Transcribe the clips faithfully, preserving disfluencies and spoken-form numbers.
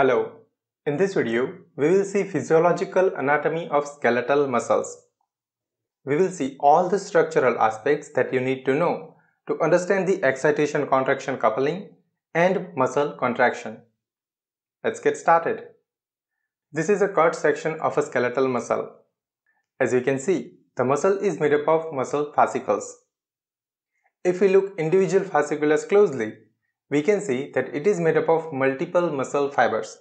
Hello, in this video, we will see physiological anatomy of skeletal muscles. We will see all the structural aspects that you need to know to understand the excitation-contraction coupling and muscle contraction. Let's get started. This is a cut section of a skeletal muscle. As you can see, the muscle is made up of muscle fascicles. If we look individual fasciculus closely, we can see that it is made up of multiple muscle fibers.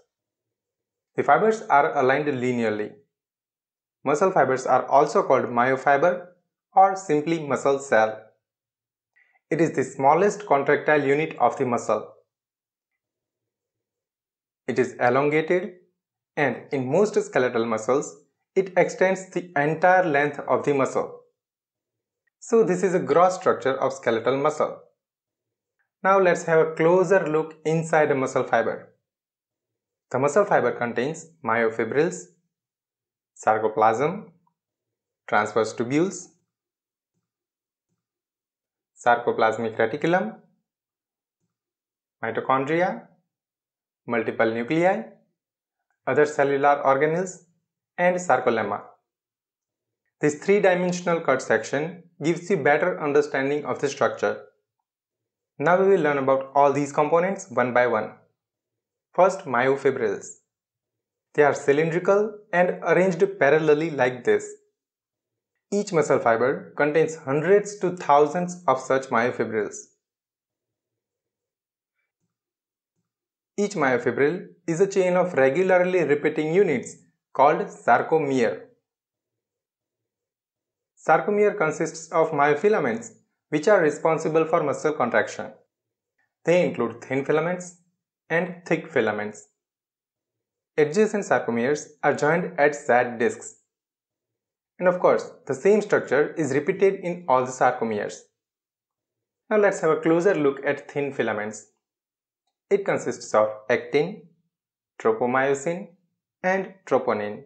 The fibers are aligned linearly. Muscle fibers are also called myofiber or simply muscle cell. It is the smallest contractile unit of the muscle. It is elongated, and in most skeletal muscles, it extends the entire length of the muscle. So this is a gross structure of skeletal muscle. Now let's have a closer look inside a muscle fiber. The muscle fiber contains myofibrils, sarcoplasm, transverse tubules, sarcoplasmic reticulum, mitochondria, multiple nuclei, other cellular organelles, and sarcolemma. This three-dimensional cut section gives you better understanding of the structure. Now we will learn about all these components one by one. First, myofibrils. They are cylindrical and arranged parallelly like this. Each muscle fiber contains hundreds to thousands of such myofibrils. Each myofibril is a chain of regularly repeating units called sarcomere. Sarcomere consists of myofilaments, which are responsible for muscle contraction. They include thin filaments and thick filaments. Adjacent sarcomeres are joined at Z-discs. And of course, the same structure is repeated in all the sarcomeres. Now let's have a closer look at thin filaments. It consists of actin, tropomyosin, and troponin.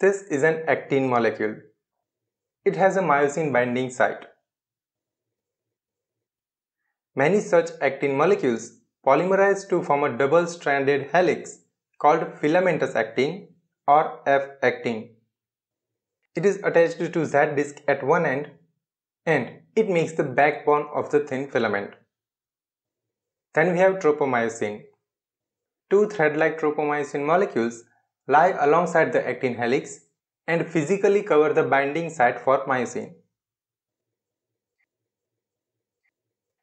This is an actin molecule. It has a myosin binding site. Many such actin molecules polymerize to form a double-stranded helix called filamentous actin or F-actin. It is attached to Z-disc at one end, and it makes the backbone of the thin filament. Then we have tropomyosin. Two thread-like tropomyosin molecules lie alongside the actin helix and physically cover the binding site for myosin.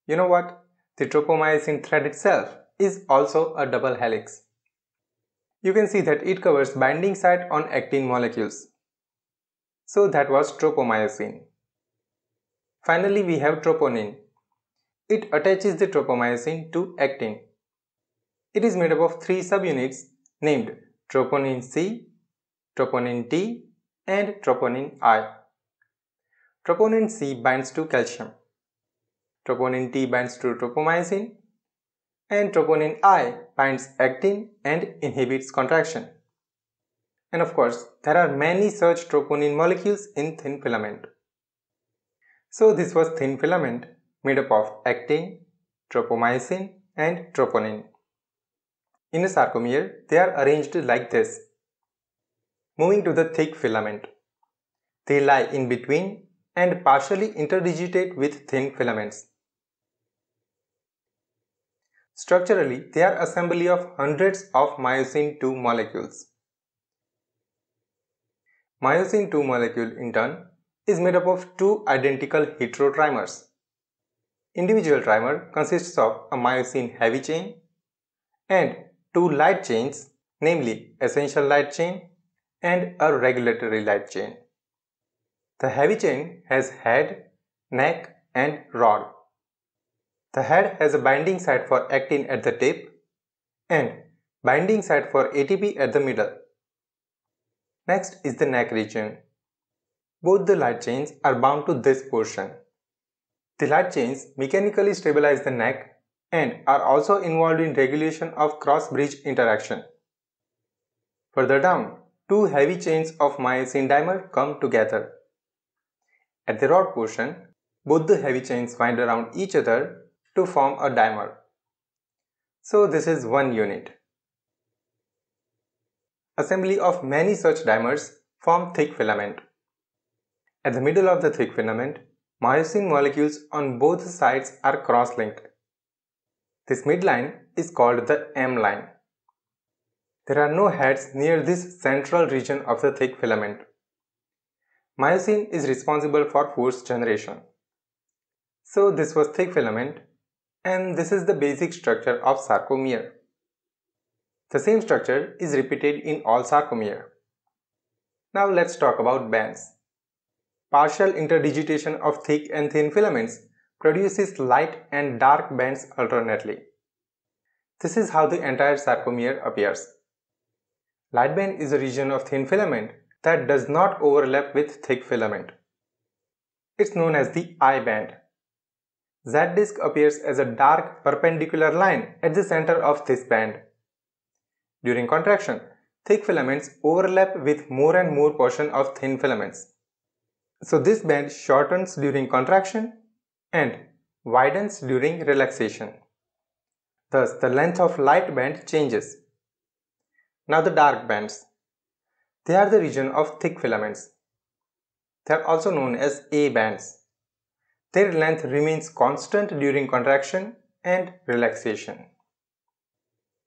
You know what? The tropomyosin thread itself is also a double helix. You can see that it covers binding site on actin molecules. So that was tropomyosin. Finally, we have troponin. It attaches the tropomyosin to actin. It is made up of three subunits named troponin C, troponin T, and troponin I. Troponin C binds to calcium, troponin T binds to tropomyosin, and troponin I binds actin and inhibits contraction. And of course, there are many such troponin molecules in thin filament. So this was thin filament made up of actin, tropomyosin, and troponin. In a sarcomere, they are arranged like this. Moving to the thick filament. They lie in between and partially interdigitate with thin filaments. Structurally, they are assembly of hundreds of myosin two molecules. Myosin two molecule in turn is made up of two identical heterotrimers. Individual trimer consists of a myosin-heavy chain and two light chains, namely essential light chain and a regulatory light chain. The heavy chain has head, neck, and rod. The head has a binding site for actin at the tip and binding site for A T P at the middle. Next is the neck region. Both the light chains are bound to this portion. The light chains mechanically stabilize the neck and are also involved in regulation of cross-bridge interaction. Further down, two heavy chains of myosin dimer come together. At the rod portion, both the heavy chains wind around each other to form a dimer. So this is one unit. Assembly of many such dimers form thick filament. At the middle of the thick filament, myosin molecules on both sides are cross-linked. This midline is called the M line. There are no heads near this central region of the thick filament. Myosin is responsible for force generation. So this was thick filament, and this is the basic structure of sarcomere. The same structure is repeated in all sarcomere. Now let's talk about bands. Partial interdigitation of thick and thin filaments produces light and dark bands alternately. This is how the entire sarcomere appears. Light band is a region of thin filament that does not overlap with thick filament. It's known as the I band. Z-disc appears as a dark perpendicular line at the center of this band. During contraction, thick filaments overlap with more and more portion of thin filaments. So this band shortens during contraction and widens during relaxation. Thus, the length of light band changes. Now the dark bands. They are the region of thick filaments. They are also known as A bands. Their length remains constant during contraction and relaxation.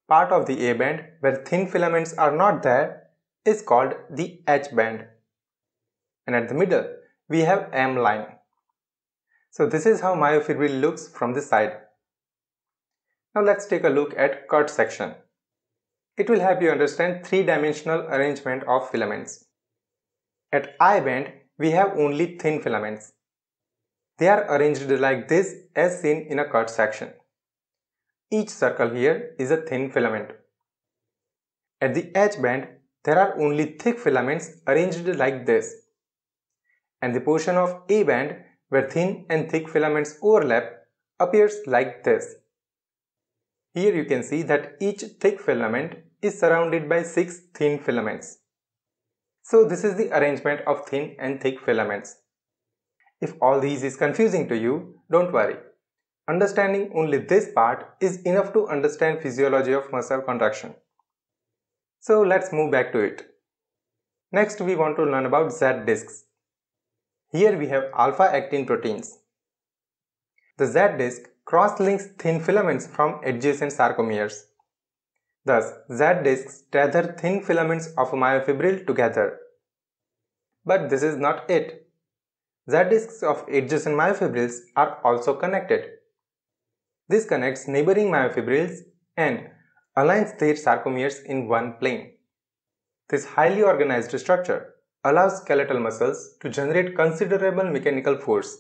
Part of the A band where thin filaments are not there is called the H band. And at the middle, we have M line. So this is how myofibril looks from the side. Now let's take a look at cut section. It will help you understand three-dimensional arrangement of filaments. At I band, we have only thin filaments. They are arranged like this as seen in a cut section. Each circle here is a thin filament. At the H band, there are only thick filaments arranged like this. And the portion of A band where thin and thick filaments overlap appears like this. Here you can see that each thick filament is surrounded by six thin filaments. So this is the arrangement of thin and thick filaments. If all these is confusing to you, don't worry. Understanding only this part is enough to understand physiology of muscle contraction. So let's move back to it. Next we want to learn about Z-discs. Here we have alpha-actin proteins. The Z-disc cross-links thin filaments from adjacent sarcomeres. Thus, Z-discs tether thin filaments of a myofibril together. But this is not it. Z-discs of adjacent myofibrils are also connected. This connects neighboring myofibrils and aligns their sarcomeres in one plane. This highly organized structure allows skeletal muscles to generate considerable mechanical force.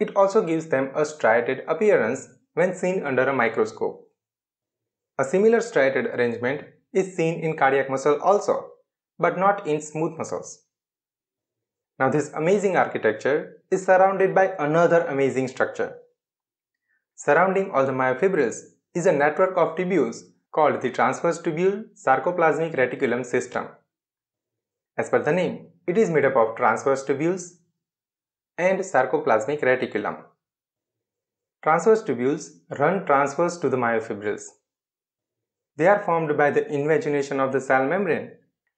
It also gives them a striated appearance when seen under a microscope. A similar striated arrangement is seen in cardiac muscle also, but not in smooth muscles. Now this amazing architecture is surrounded by another amazing structure. Surrounding all the myofibrils is a network of tubules called the transverse tubule sarcoplasmic reticulum system. As per the name, it is made up of transverse tubules and sarcoplasmic reticulum. Transverse tubules run transverse to the myofibrils. They are formed by the invagination of the cell membrane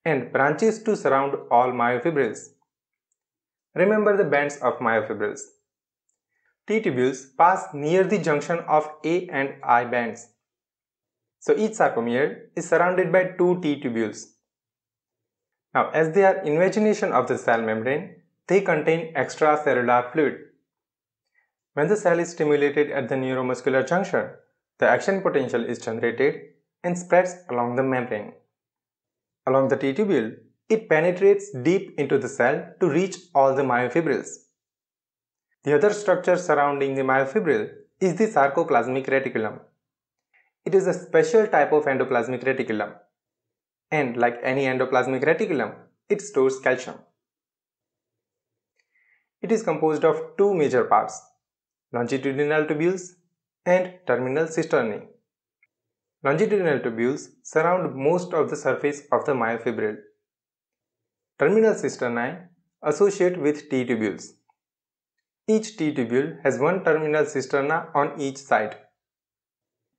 and branches to surround all myofibrils. Remember the bands of myofibrils. T-tubules pass near the junction of A and I bands. So each sarcomere is surrounded by two T-tubules. Now, as they are invagination of the cell membrane, they contain extracellular fluid. When the cell is stimulated at the neuromuscular junction, the action potential is generated and spreads along the membrane. Along the T-tubule, it penetrates deep into the cell to reach all the myofibrils. The other structure surrounding the myofibril is the sarcoplasmic reticulum. It is a special type of endoplasmic reticulum. And like any endoplasmic reticulum, it stores calcium. It is composed of two major parts, longitudinal tubules and terminal cisternae. Longitudinal tubules surround most of the surface of the myofibril. Terminal cisternae associate with T-tubules. Each T-tubule has one terminal cisterna on each side.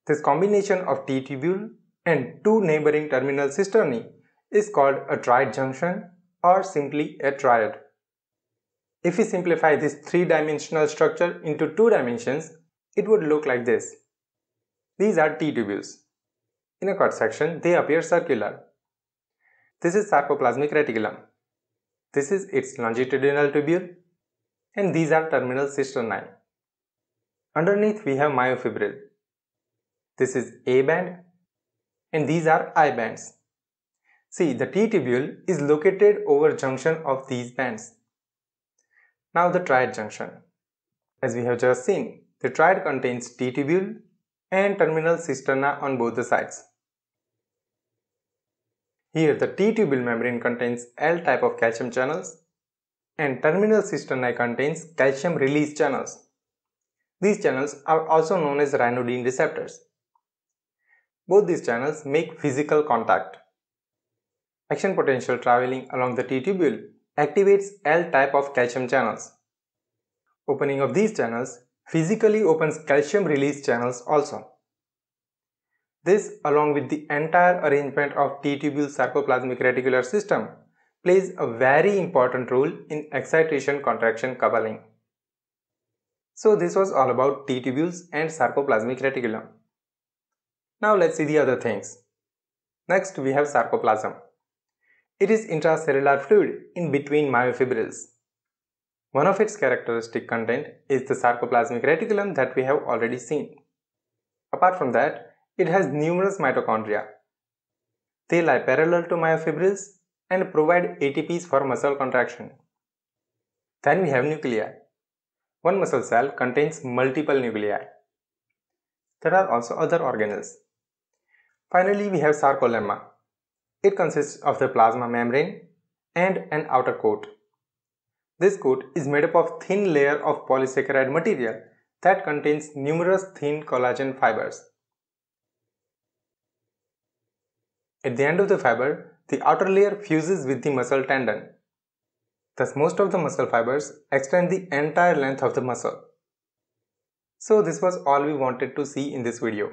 This combination of T-tubule and two neighboring terminal cisternae is called a triad junction or simply a triad. If we simplify this three-dimensional structure into two dimensions, it would look like this. These are T-tubules. In a cut section, they appear circular. This is sarcoplasmic reticulum. This is its longitudinal tubule, and these are terminal cisternae. Underneath we have myofibril. This is A band, and these are I bands. See, the T-tubule is located over junction of these bands. Now the triad junction. As we have just seen, the triad contains T-tubule and terminal cisterna on both the sides. Here the T-tubule membrane contains L type of calcium channels and terminal cisternae contains calcium release channels. These channels are also known as ryanodine receptors. Both these channels make physical contact. Action potential traveling along the T-tubule activates L type of calcium channels. Opening of these channels physically opens calcium release channels also. This, along with the entire arrangement of T-tubule sarcoplasmic reticular system, plays a very important role in excitation-contraction coupling. So this was all about T-tubules and sarcoplasmic reticulum. Now let's see the other things. Next we have sarcoplasm. It is intracellular fluid in between myofibrils. One of its characteristic content is the sarcoplasmic reticulum that we have already seen. Apart from that, it has numerous mitochondria. They lie parallel to myofibrils and provide A T Ps for muscle contraction. Then we have nuclei. One muscle cell contains multiple nuclei. There are also other organelles. Finally, we have sarcolemma. It consists of the plasma membrane and an outer coat. This coat is made up of thin layer of polysaccharide material that contains numerous thin collagen fibers. At the end of the fiber, the outer layer fuses with the muscle tendon. Thus, most of the muscle fibers extend the entire length of the muscle. So this was all we wanted to see in this video.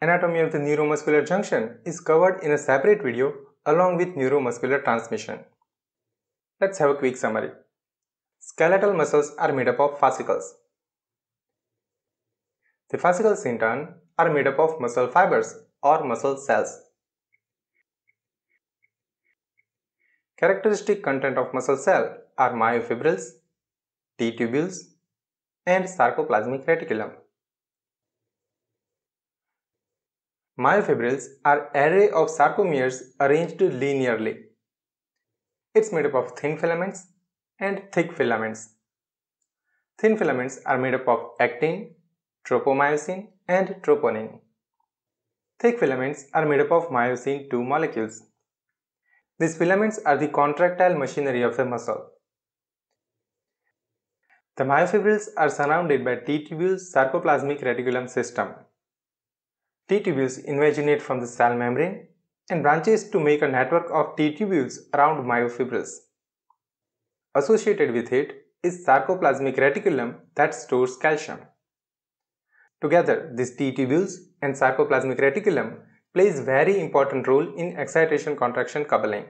Anatomy of the neuromuscular junction is covered in a separate video along with neuromuscular transmission. Let's have a quick summary. Skeletal muscles are made up of fascicles. The fascicles in turn are made up of muscle fibers or muscle cells. Characteristic content of muscle cell are myofibrils, T-tubules, and sarcoplasmic reticulum. Myofibrils are array of sarcomeres arranged linearly. It's made up of thin filaments and thick filaments. Thin filaments are made up of actin, tropomyosin, and troponin. Thick filaments are made up of myosin two molecules. These filaments are the contractile machinery of the muscle. The myofibrils are surrounded by T-tubules sarcoplasmic reticulum system. T-tubules invaginate from the cell membrane and branches to make a network of T-tubules around myofibrils. Associated with it is sarcoplasmic reticulum that stores calcium. Together, these T-tubules and sarcoplasmic reticulum plays very important role in excitation-contraction coupling.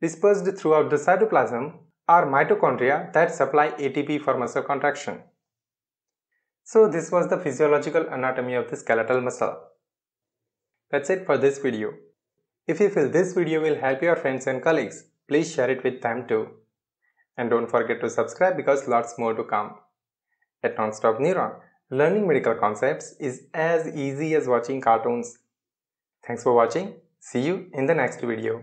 Dispersed throughout the cytoplasm are mitochondria that supply A T P for muscle contraction. So this was the physiological anatomy of the skeletal muscle. That's it for this video. If you feel this video will help your friends and colleagues, please share it with them too. And don't forget to subscribe because lots more to come. At Nonstop Neuron, learning medical concepts is as easy as watching cartoons. Thanks for watching. See you in the next video.